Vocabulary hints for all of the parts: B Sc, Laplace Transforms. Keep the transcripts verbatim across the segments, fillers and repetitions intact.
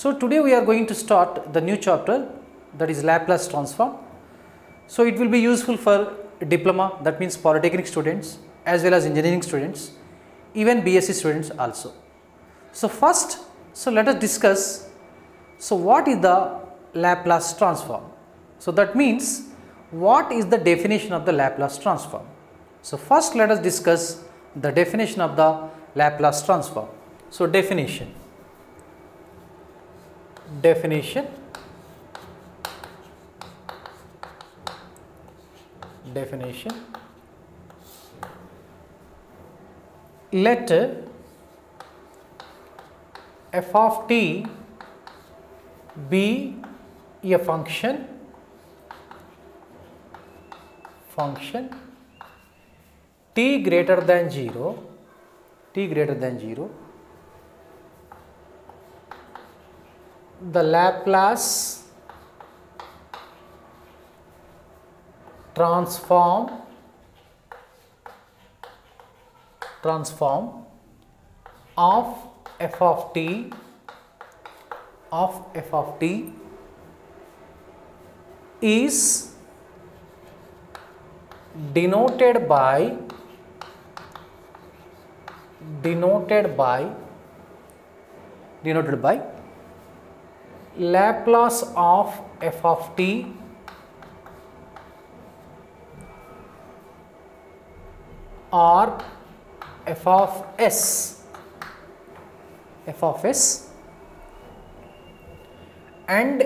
So today we are going to start the new chapter, that is Laplace transform. So it will be useful for diploma, that means polytechnic students, as well as engineering students, even B Sc students also. So first, so let us discuss, so what is the Laplace transform? So that means what is the definition of the Laplace transform? So first let us discuss the definition of the Laplace transform. So definition, definition, definition, let f of t be a function, function t greater than zero, t greater than zero, the Laplace transform, transform of f of t, of f of t is denoted by, denoted by, denoted by Laplace of f of t or f of s, f of s, and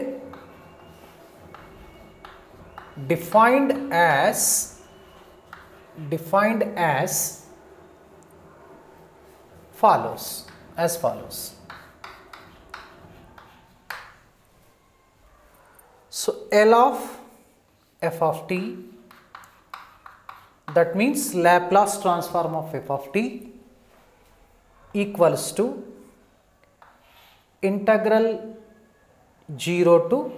defined as, defined as follows, as follows. So L of f of t, that means Laplace transform of f of t equals to integral zero to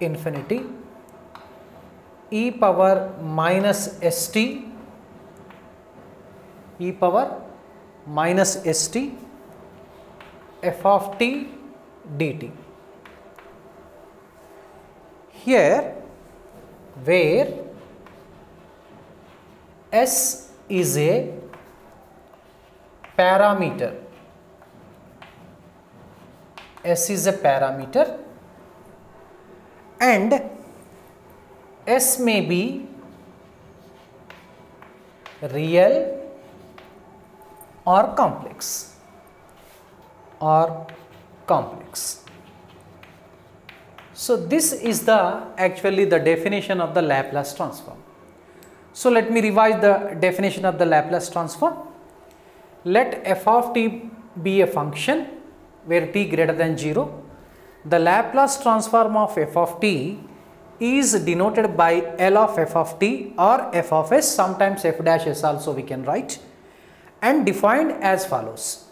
infinity e power minus st, e power minus st f of t dt. Here, where s is a parameter, s is a parameter and s may be real or complex, or complex. So this is the actually the definition of the Laplace transform. So let me revise the definition of the Laplace transform. Let f of t be a function where t greater than zero, the Laplace transform of f of t is denoted by L of f of t or f of s, sometimes f dash s also we can write, and defined as follows.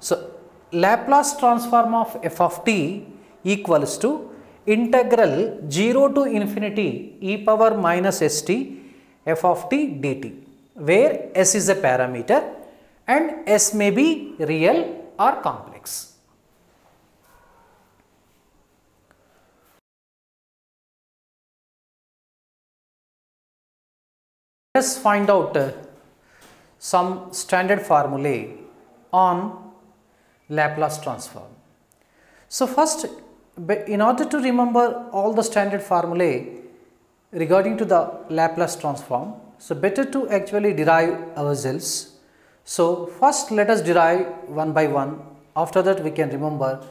So Laplace transform of f of t equals to integral zero to infinity e power minus st f of t dt, where s is a parameter and s may be real or complex. Let us find out uh, some standard formulae on Laplace transform. So first, in order to remember all the standard formulae regarding to the Laplace transform, so better to actually derive ourselves. So first let us derive one by one, after that we can remember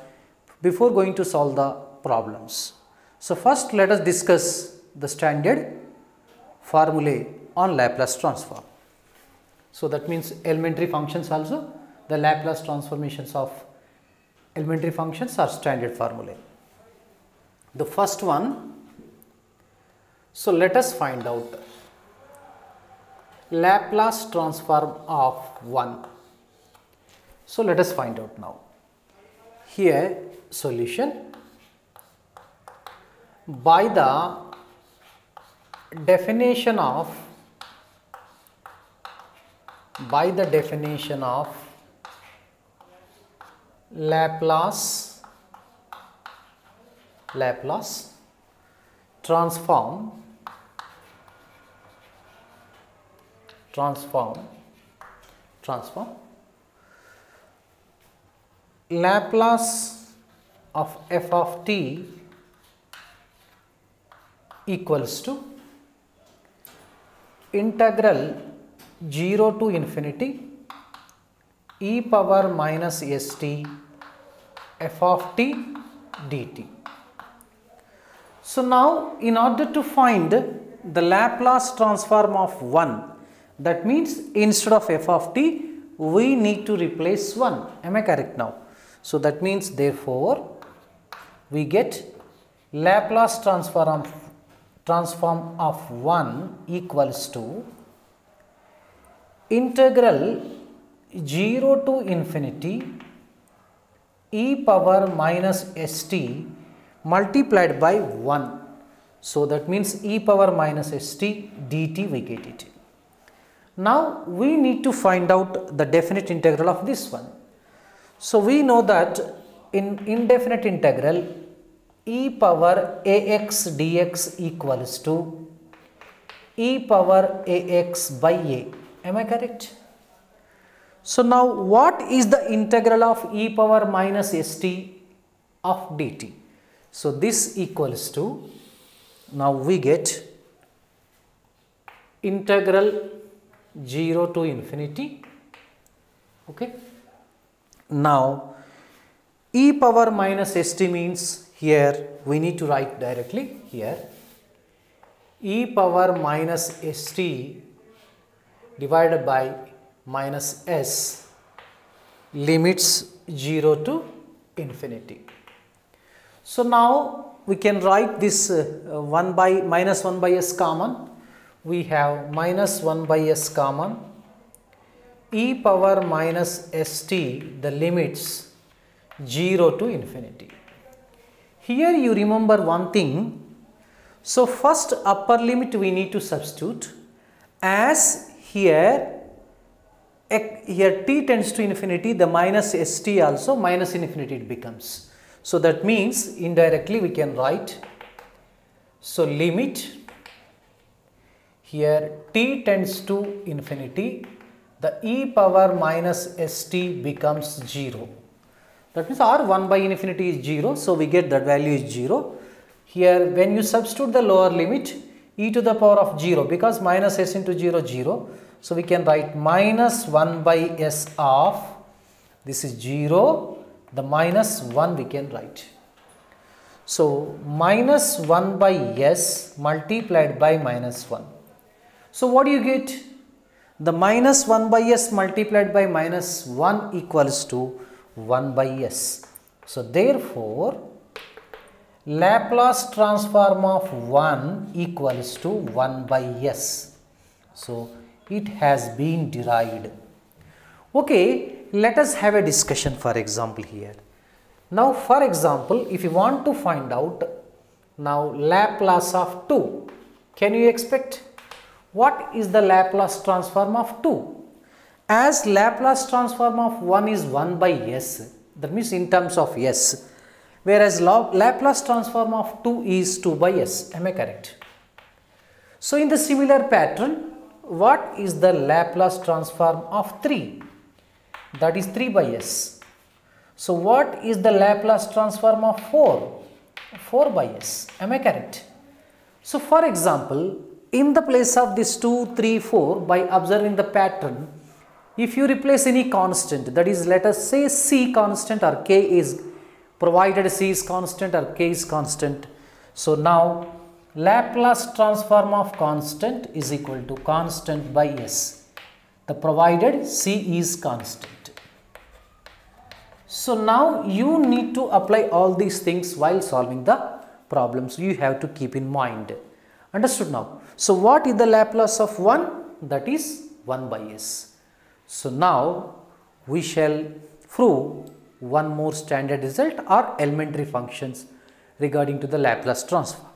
before going to solve the problems. So first let us discuss the standard formulae on Laplace transform. So that means elementary functions also, the Laplace transformations of elementary functions are standard formulae. The first one, so let us find out Laplace transform of one. So let us find out now. Here solution by the definition of, by the definition of Laplace Laplace transform transform transform Laplace of f of t equals to integral zero to infinity e power minus st f of t dt. So, now in order to find the Laplace transform of one, that means instead of f of t we need to replace one. Am I correct now? So, that means therefore, we get Laplace transform of transform of one equals to integral zero to infinity e power minus st multiplied by one. So, that means e power minus st dt we get it. Now, we need to find out the definite integral of this one. So, we know that in indefinite integral e power ax dx equals to e power ax by a. Am I correct? So, now what is the integral of e power minus st of dt? So, this equals to, now we get integral zero to infinity. Okay. Now, e power minus st means, here we need to write directly here e power minus st divided by minus s limits zero to infinity. So, now we can write this uh, one by minus one by s common. We have minus one by s common, e power minus st the limits zero to infinity. Here you remember one thing. So, first upper limit we need to substitute, as here, here t tends to infinity, the minus st also minus infinity it becomes. So, that means indirectly we can write, so limit here t tends to infinity, the e power minus st becomes zero. That means r one by infinity is zero. So, we get that value is zero. Here when you substitute the lower limit e to the power of zero, because minus s into zero zero. So, we can write minus one by s of this is zero, the minus one we can write. So, minus one by s multiplied by minus one. So, what do you get? The minus one by s multiplied by minus one equals to one by s. So, therefore, Laplace transform of one equals to one by s. So, it has been derived. Okay, let us have a discussion for example here. Now, for example, if you want to find out now Laplace of two, can you expect what is the Laplace transform of two? As Laplace transform of one is one by s, that means in terms of s, whereas Laplace transform of two is two by s. Am I correct? So, in the similar pattern, what is the Laplace transform of three? That is three by s. So, what is the Laplace transform of four? four by s. Am I correct? So, for example, in the place of this two, three, four, by observing the pattern, if you replace any constant, that is let us say c constant or k is provided c is constant or k is constant. So, now Laplace transform of constant is equal to constant by s, the provided c is constant. So, now you need to apply all these things while solving the problems, you have to keep in mind. Understood now? So, what is the Laplace of one? That is one by s. So, now we shall prove one more standard result or elementary functions regarding to the Laplace transform.